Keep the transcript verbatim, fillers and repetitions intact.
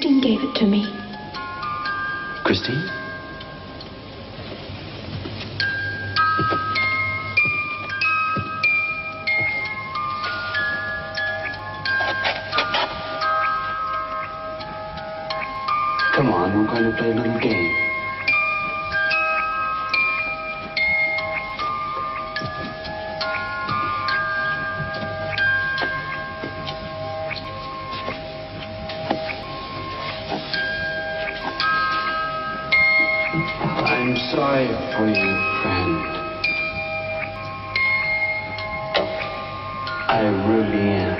Christine gave it to me. Christine? Come on, we're going to play a little game. I'm sorry for you, friend. I really am.